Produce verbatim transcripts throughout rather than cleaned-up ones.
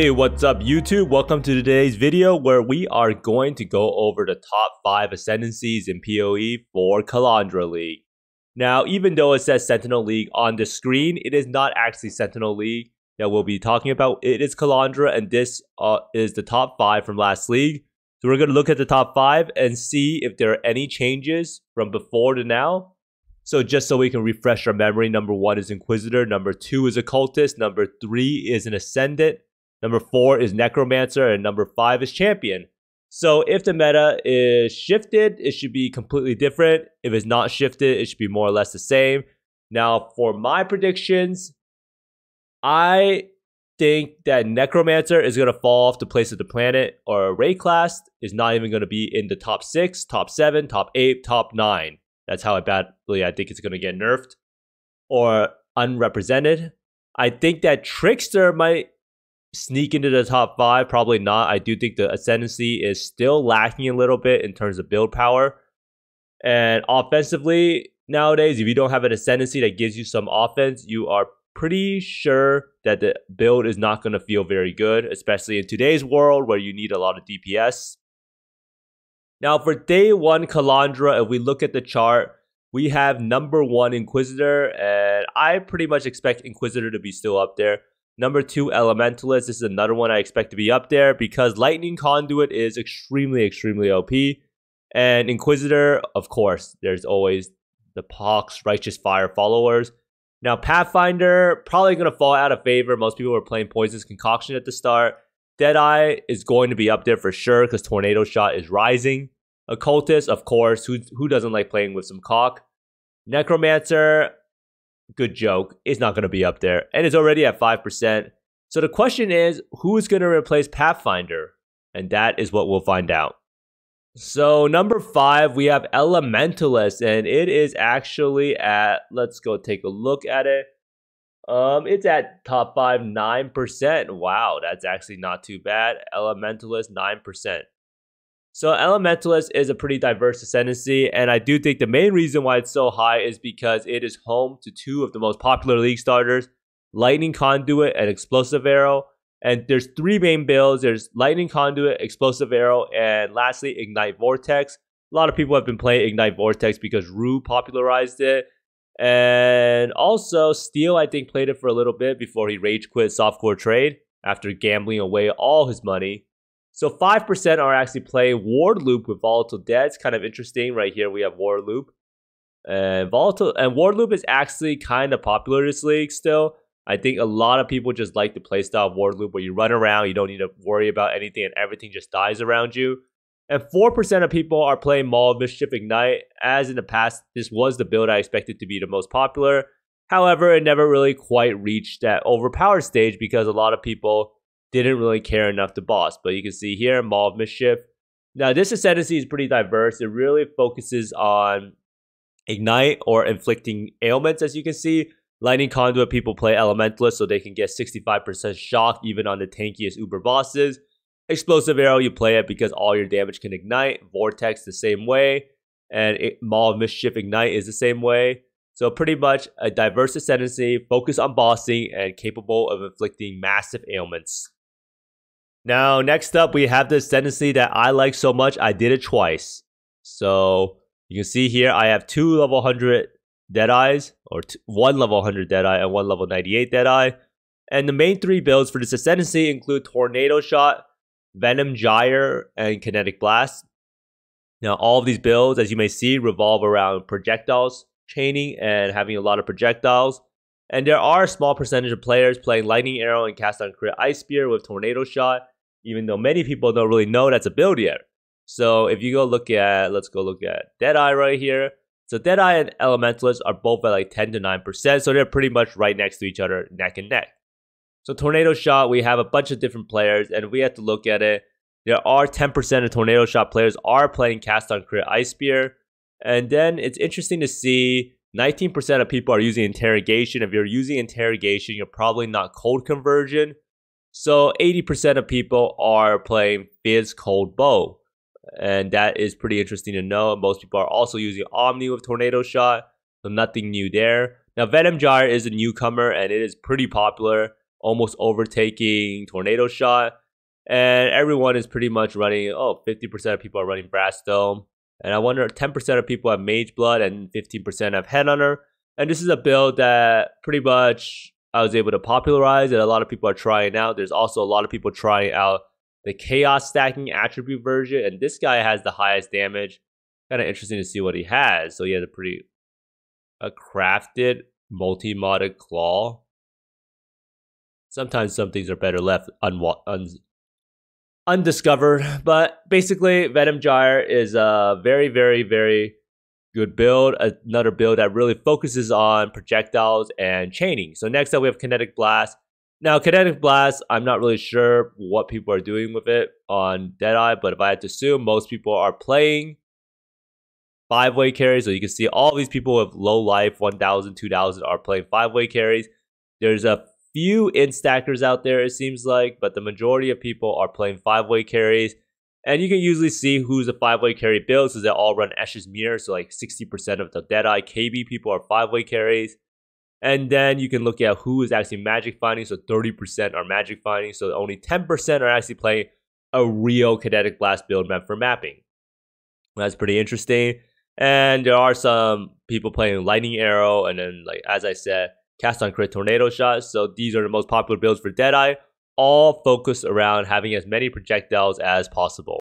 Hey, what's up YouTube? Welcome to today's video where we are going to go over the top five ascendancies in P O E for Kalandra League. Now, even though it says Sentinel League on the screen, it is not actually Sentinel League that we'll be talking about. It is Kalandra, and this uh, is the top five from last league. So we're going to look at the top five and see if there are any changes from before to now. So just so we can refresh our memory, number one is Inquisitor, number two is Occultist, number three is an Ascendant, number four is Necromancer, and number five is Champion. So if the meta is shifted, it should be completely different. If it's not shifted, it should be more or less the same. Now for my predictions, I think that Necromancer is going to fall off the place of the planet or raid class. Is not even going to be in the top six, top seven, top eight, top nine. That's how badly I think it's going to get nerfed or unrepresented. I think that Trickster might sneak into the top five. Probably not. I do think the ascendancy is still lacking a little bit in terms of build power. And offensively, nowadays, if you don't have an ascendancy that gives you some offense, you are pretty sure that the build is not going to feel very good, especially in today's world where you need a lot of D P S. Now for day one Kalandra, if we look at the chart, we have number one Inquisitor, and I pretty much expect Inquisitor to be still up there. Number two Elementalist, this is another one I expect to be up there because Lightning Conduit is extremely, extremely O P. And Inquisitor, of course, there's always the Pox, Righteous Fire followers. Now Pathfinder, probably going to fall out of favor. Most people were playing Poisonous Concoction at the start. Deadeye is going to be up there for sure because Tornado Shot is rising. Occultist, of course, who, who doesn't like playing with some cock? Necromancer, good joke, is not going to be up there. And it's already at five percent. So the question is, who is going to replace Pathfinder? And that is what we'll find out. So number five, we have Elementalist. And it is actually at, let's go take a look at it. Um, it's at top five, nine percent. Wow, that's actually not too bad. Elementalist, nine percent. So Elementalist is a pretty diverse ascendancy, and I do think the main reason why it's so high is because it is home to two of the most popular league starters, Lightning Conduit and Explosive Arrow. And there's three main builds. There's Lightning Conduit, Explosive Arrow, and lastly, Ignite Vortex. A lot of people have been playing Ignite Vortex because Rue popularized it. And also, Steele, I think, played it for a little bit before he rage quit Softcore Trade after gambling away all his money. So five percent are actually playing Ward Loop with Volatile Deads. Kind of interesting. Right here, we have Ward Loop. And Volatile and Ward Loop is actually kind of popular this league still. I think a lot of people just like the playstyle of Ward Loop where you run around, you don't need to worry about anything, and everything just dies around you. And four percent of people are playing Maul of Mischief Ignite. As in the past, this was the build I expected to be the most popular. However, it never really quite reached that overpowered stage because a lot of people didn't really care enough to boss. But you can see here, Maul of Mischief. Now, this ascendancy is pretty diverse. It really focuses on Ignite or inflicting ailments, as you can see. Lightning Conduit people play Elementalist so they can get sixty-five percent shock even on the tankiest uber bosses. Explosive Arrow, you play it because all your damage can ignite. Vortex the same way. And it, Maul of Mischief Ignite is the same way. So pretty much a diverse ascendancy, focused on bossing, and capable of inflicting massive ailments. Now, next up, we have the ascendancy that I like so much, I did it twice. So you can see here, I have two level one hundred Deadeyes, or two, one level one hundred Deadeye and one level ninety-eight Deadeye. And the main three builds for this ascendancy include Tornado Shot, Venom Gyre, and Kinetic Blast. Now all of these builds, as you may see, revolve around projectiles, chaining, and having a lot of projectiles. And there are a small percentage of players playing Lightning Arrow and Cast on Crit Ice Spear with Tornado Shot, even though many people don't really know that's a build yet. So if you go look at, let's go look at Deadeye right here. So Deadeye and Elementalist are both at like ten to nine percent, so they're pretty much right next to each other, neck and neck. So Tornado Shot, we have a bunch of different players, and we have to look at it. There are ten percent of Tornado Shot players are playing Cast on Crit Ice Spear. And then it's interesting to see nineteen percent of people are using Interrogation. If you're using Interrogation, you're probably not Cold Conversion. So eighty percent of people are playing Fizz Cold Bow. And that is pretty interesting to know. Most people are also using Omni with Tornado Shot. So nothing new there. Now Venom Gyre is a newcomer, and it is pretty popular. almost overtaking Tornado Shot. And everyone is pretty much running, oh, fifty percent of people are running Brass Dome. And I wonder, ten percent of people have Mage Blood and fifteen percent have Headhunter. And this is a build that pretty much I was able to popularize and a lot of people are trying out. There's also a lot of people trying out the Chaos Stacking attribute version. And this guy has the highest damage. Kind of interesting to see what he has. So he has a pretty a crafted multi-modded claw. Sometimes some things are better left un un undiscovered. But basically, Venom Gyre is a very, very, very good build. Another build that really focuses on projectiles and chaining. So next up, we have Kinetic Blast. Now, Kinetic Blast, I'm not really sure what people are doing with it on Deadeye, but if I had to assume, most people are playing five-way carries. So you can see all these people with low life, one thousand, two thousand, are playing five-way carries. There's a few instackers out there, it seems like, but the majority of people are playing five-way carries. And you can usually see who's a five-way carry build, because they all run Ashes Mirror, so like sixty percent of the Deadeye K B people are five-way carries. And then you can look at who is actually magic finding. So thirty percent are magic finding. So only ten percent are actually playing a real Kinetic Blast build meant for mapping. That's pretty interesting. And there are some people playing Lightning Arrow. And then, like as I said, Cast on Crit, Tornado Shots. So these are the most popular builds for Deadeye. All focused around having as many projectiles as possible.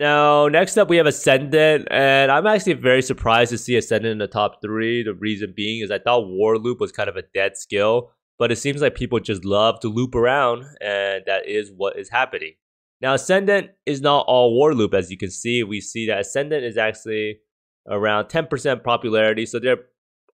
Now, next up, we have Ascendant, and I'm actually very surprised to see Ascendant in the top three. The reason being is I thought Ward Loop was kind of a dead skill, but it seems like people just love to loop around, and that is what is happening. Now, Ascendant is not all Ward Loop. As you can see, we see that Ascendant is actually around ten percent popularity, so they're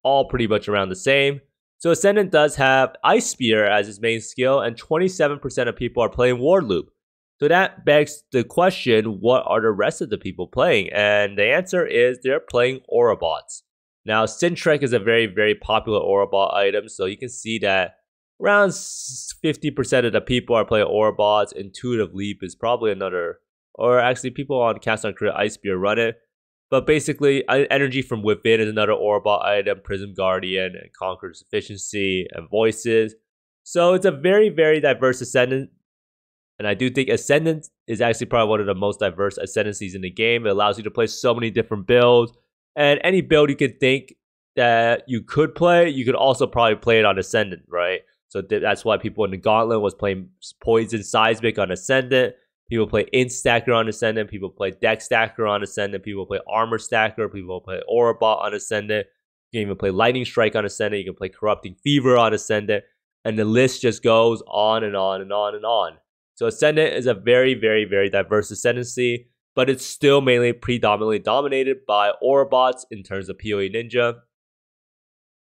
all pretty much around the same. So Ascendant does have Ice Spear as his main skill, and twenty-seven percent of people are playing Ward Loop. So that begs the question, what are the rest of the people playing? And the answer is they're playing Aura Bots. Now, Sintrek is a very, very popular Aura Bot item. So you can see that around fifty percent of the people are playing Aura Bots. Intuitive Leap is probably another, or actually people on Cast on Crit, Ice Spear run it. But basically, Energy from Within is another Aura Bot item, Prism Guardian, and Conqueror's Efficiency, and Voices. So it's a very, very diverse Ascendant. And I do think Ascendant is actually probably one of the most diverse Ascendancies in the game. It allows you to play so many different builds. And any build you could think that you could play, you could also probably play it on Ascendant, right? So th that's why people in the Gauntlet was playing Poison Seismic on Ascendant. People play Int Stacker on Ascendant. People play Deck Stacker on Ascendant. People play Armor Stacker. People play Aura Bot on Ascendant. You can even play Lightning Strike on Ascendant. You can play Corrupting Fever on Ascendant. And the list just goes on and on and on and on. So Ascendant is a very, very, very diverse Ascendancy, but it's still mainly predominantly dominated by Aura Bots in terms of PoE Ninja.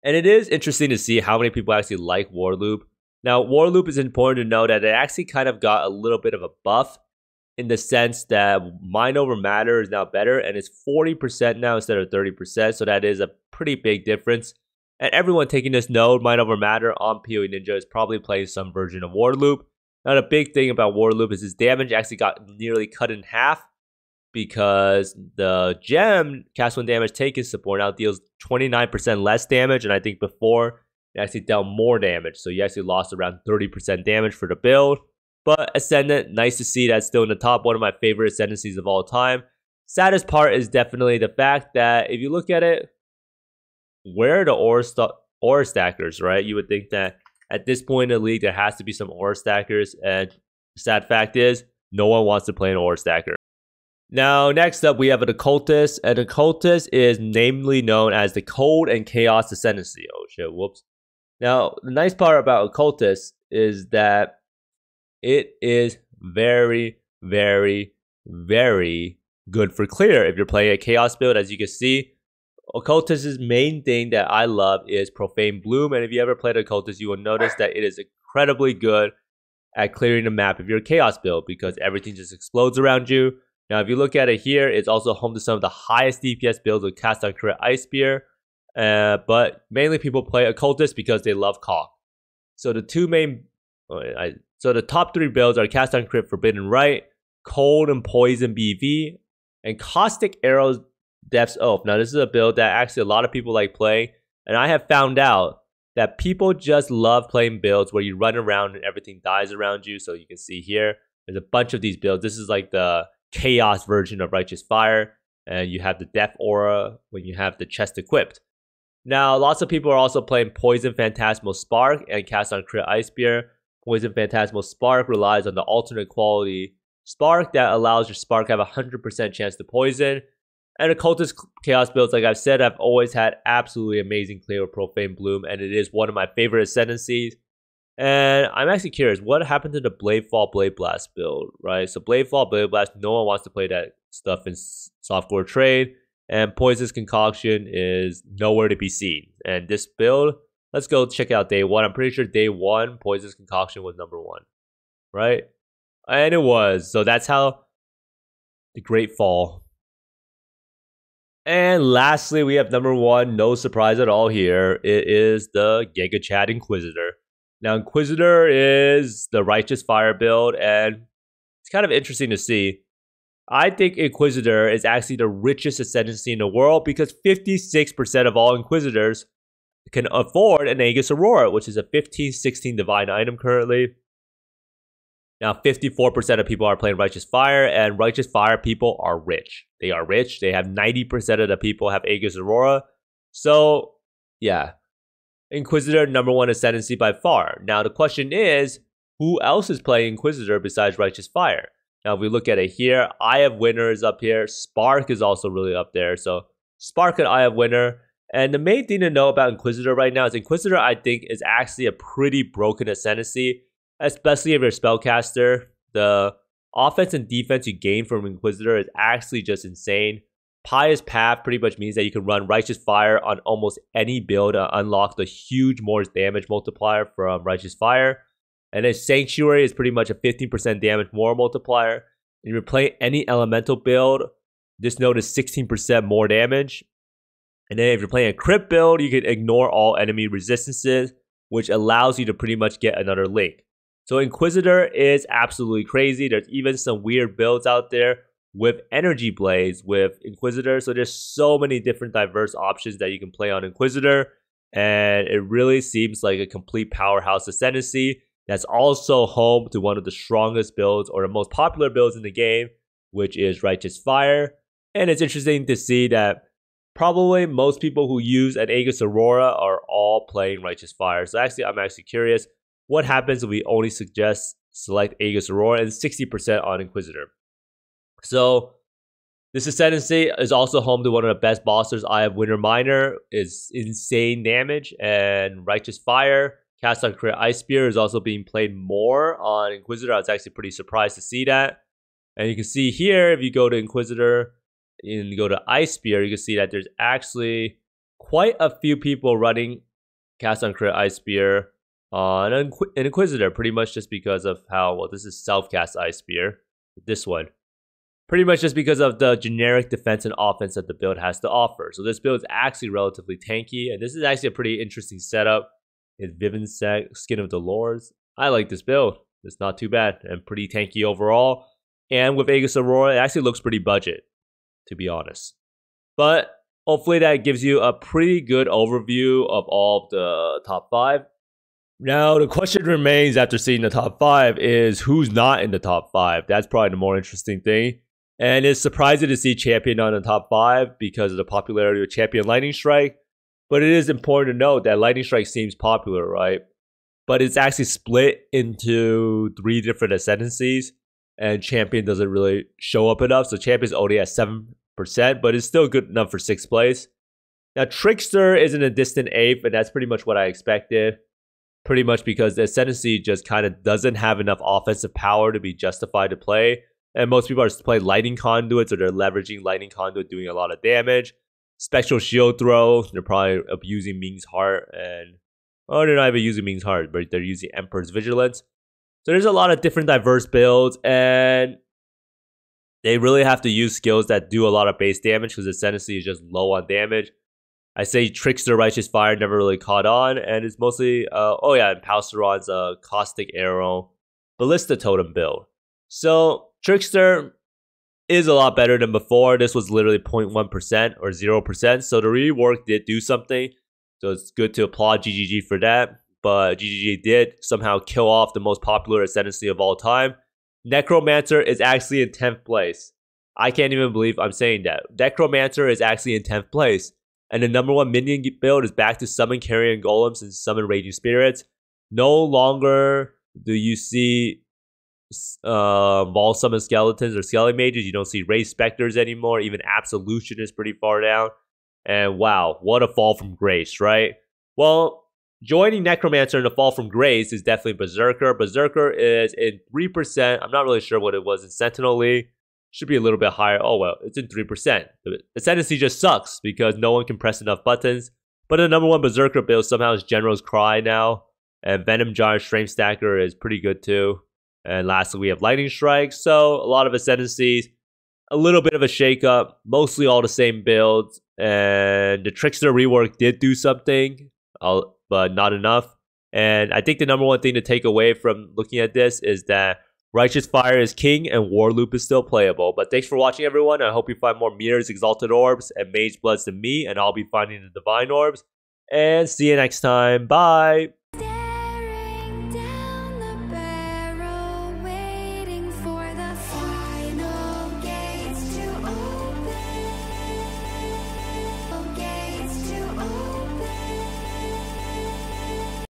And it is interesting to see how many people actually like Ward Loop. Now, Ward Loop is important to know that it actually kind of got a little bit of a buff in the sense that Mind Over Matter is now better, and it's forty percent now instead of thirty percent, so that is a pretty big difference. And everyone taking this node, Mind Over Matter, on PoE Ninja is probably playing some version of Ward Loop. Now, the big thing about Ward Loop is his damage actually got nearly cut in half because the gem, Cast one Damage Taken support, now deals twenty-nine percent less damage. And I think before, it actually dealt more damage. So you actually lost around thirty percent damage for the build. But Ascendant, nice to see that's still in the top. One of my favorite Ascendancies of all time. Saddest part is definitely the fact that if you look at it, where are the Aura, st aura Stackers, right? You would think that at this point in the league, there has to be some Aura Stackers, and the sad fact is, no one wants to play an Aura Stacker. Now, next up, we have an Occultist, and Occultist is namely known as the Cold and Chaos Ascendancy. Oh shit, whoops. Now, the nice part about Occultist is that it is very, very, very good for clear if you're playing a Chaos build, as you can see. Occultist's main thing that I love is Profane Bloom, and if you ever played Occultist, you will notice that it is incredibly good at clearing the map if you're a Chaos build because everything just explodes around you. Now, if you look at it here, it's also home to some of the highest D P S builds with Cast on Crit, Ice Spear, uh, but mainly people play Occultist because they love Cog. So the two main, I, so the top three builds are Cast on Crit, Forbidden Right, Cold and Poison B V, and Caustic Arrows. Depth's Oath. Now, this is a build that actually a lot of people like playing, and I have found out that people just love playing builds where you run around and everything dies around you. So you can see here, there's a bunch of these builds. This is like the chaos version of Righteous Fire. And you have the Death Aura when you have the chest equipped. Now, lots of people are also playing Poison Phantasmal Spark and Cast on Crit Ice Spear. Poison Phantasmal Spark relies on the alternate quality Spark that allows your Spark to have a one hundred percent chance to poison. And Occultist Chaos builds, like I've said, I've always had absolutely amazing clear with Profane Bloom, and it is one of my favorite ascendancies. And I'm actually curious, what happened to the Bladefall Blade Blast build, right? So Bladefall Blade Blast, no one wants to play that stuff in Softcore Trade, and Poisonous Concoction is nowhere to be seen. And this build, let's go check out day one. I'm pretty sure day one, Poisonous Concoction was number one, right? And it was. So that's how the Great Fall. And lastly, we have number one, no surprise at all here. It is the Giga Chad Inquisitor. Now, Inquisitor is the Righteous Fire build, and it's kind of interesting to see. I think Inquisitor is actually the richest ascendancy in the world because fifty-six percent of all Inquisitors can afford an Aegis Aurora, which is a fifteen sixteen divine item currently. Now, fifty-four percent of people are playing Righteous Fire, and Righteous Fire people are rich. They are rich. They have ninety percent of the people have Aegis Aurora. So, yeah. Inquisitor, number one ascendancy by far. Now, the question is, who else is playing Inquisitor besides Righteous Fire? Now, if we look at it here, Eye of Winter is up here. Spark is also really up there. So, Spark and Eye of Winter. And the main thing to know about Inquisitor right now is Inquisitor, I think, is actually a pretty broken ascendancy. Especially if you're a spellcaster, the offense and defense you gain from Inquisitor is actually just insane. Pious Path pretty much means that you can run Righteous Fire on almost any build to unlock the huge Moore's damage multiplier from Righteous Fire. And then Sanctuary is pretty much a fifteen percent damage more multiplier. And if you're playing any elemental build, this note is sixteen percent more damage. And then if you're playing a crit build, you can ignore all enemy resistances, which allows you to pretty much get another link. So Inquisitor is absolutely crazy. There's even some weird builds out there with energy blades with Inquisitor. So there's so many different diverse options that you can play on Inquisitor. And it really seems like a complete powerhouse ascendancy that's also home to one of the strongest builds or the most popular builds in the game, which is Righteous Fire. And it's interesting to see that probably most people who use an Aegis Aurora are all playing Righteous Fire. So actually, I'm actually curious. What happens if we only suggest select Aegis Aurora and sixty percent on Inquisitor? So this ascendancy is also home to one of the best bosses. Eye of Winter Miner is insane damage, and Righteous Fire, Cast on Crit Ice Spear is also being played more on Inquisitor. I was actually pretty surprised to see that. And you can see here, if you go to Inquisitor and you go to Ice Spear, you can see that there's actually quite a few people running Cast on Crit Ice Spear on an Inquisitor, pretty much just because of how, well, this is self-cast Ice Spear, this one. Pretty much just because of the generic defense and offense that the build has to offer. So this build is actually relatively tanky, and this is actually a pretty interesting setup. It's Vivinsec, Skin of the Lords. I like this build. It's not too bad, and pretty tanky overall. And with Aegis Aurora, it actually looks pretty budget, to be honest. But hopefully that gives you a pretty good overview of all of the top five. Now, the question remains after seeing the top five is who's not in the top five. That's probably the more interesting thing. And it's surprising to see Champion on the top five because of the popularity of Champion Lightning Strike. But it is important to note that Lightning Strike seems popular, right? But it's actually split into three different ascendancies. And Champion doesn't really show up enough. So Champion's only at seven percent, but it's still good enough for sixth place. Now, Trickster is in a distant eighth, and that's pretty much what I expected. Pretty much because the ascendancy just kind of doesn't have enough offensive power to be justified to play. And most people are playing Lightning Conduits, or they're leveraging Lightning Conduit doing a lot of damage. Spectral Shield Throw, they're probably abusing Ming's Heart. and Oh, they're not even using Ming's Heart, but they're using Emperor's Vigilance. So there's a lot of different diverse builds, and they really have to use skills that do a lot of base damage because ascendancy is just low on damage. I say Trickster Righteous Fire never really caught on, and it's mostly, uh, oh yeah, and Palceron's uh, Caustic Arrow Ballista Totem build. So Trickster is a lot better than before. This was literally zero point one percent or zero percent, so the rework did do something. So it's good to applaud G G G for that. But G G G did somehow kill off the most popular Ascendancy of all time. Necromancer is actually in tenth place. I can't even believe I'm saying that. Necromancer is actually in tenth place. And the number one minion build is back to summon carrion golems and summon raging spirits. No longer do you see uh, Maul summon skeletons or skelly mages. You don't see race specters anymore. Even Absolution is pretty far down. And wow, what a fall from grace, right? Well, joining Necromancer in the fall from grace is definitely Berserker. Berserker is in three percent. I'm not really sure what it was in Sentinel League. Should be a little bit higher. Oh, well, it's in three percent. Ascendancy just sucks because no one can press enough buttons. But the number one Berserker build somehow is General's Cry now. And Venom Gyre Strength Stacker is pretty good too. And lastly, we have Lightning Strike. So a lot of Ascendancies. A little bit of a shakeup. Mostly all the same builds. And the Trickster rework did do something. I'll... but not enough. And I think the number one thing to take away from looking at this is that Righteous Fire is king and Ward Loop is still playable. But thanks for watching, everyone. I hope you find more Mirrors, Exalted Orbs, and Mage Bloods than me, and I'll be finding the Divine Orbs. And see you next time. Bye!